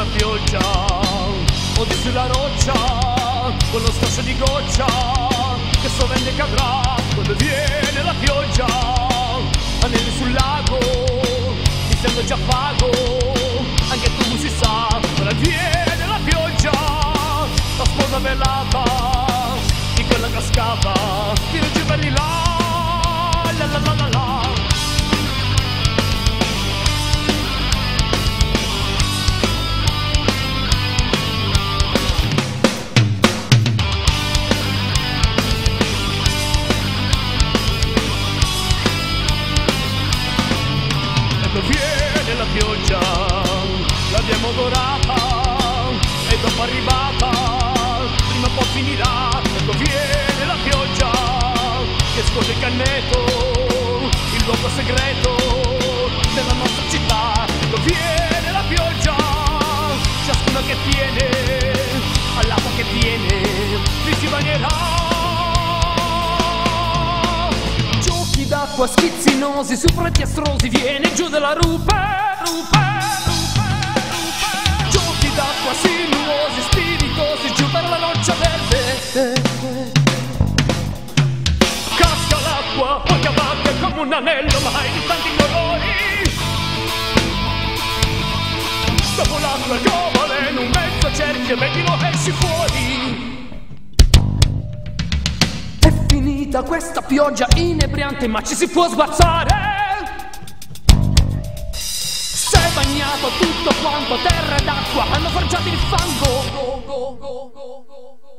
la pioggia, oddio sulla roccia, con lo schiaccio di goccia, che sovente cadrà quando viene la pioggia. Anelli sul lago, iniziando già pago, anche tu si sa, quando viene la pioggia, la sposa velata, di quella cascata, di luci belli là, la la la la la. Viene la pioggia, l'abbiamo adorata, è troppo arrivata, prima o poi finirà. Ecco viene la pioggia, che scorre il canneto, il luogo segreto della nostra città. Ecco viene la pioggia, ciascuno che tiene, all'acqua che viene, vi si bagnerà. Acqua schizzinosi, superati astrosi, viene giù della rupe. Giochi d'acqua sinuosi, spiritosi, giù per la roccia verde. Casca l'acqua, poi cavacca come un anello, ma hai di tanti colori. Dopo l'acqua il cavale, in un mezzo cerchio, mettilo esci fuori. Da questa pioggia inebriante, ma ci si può sguazzare. Sei bagnato tutto quanto, terra ed acqua hanno forgiato il fango.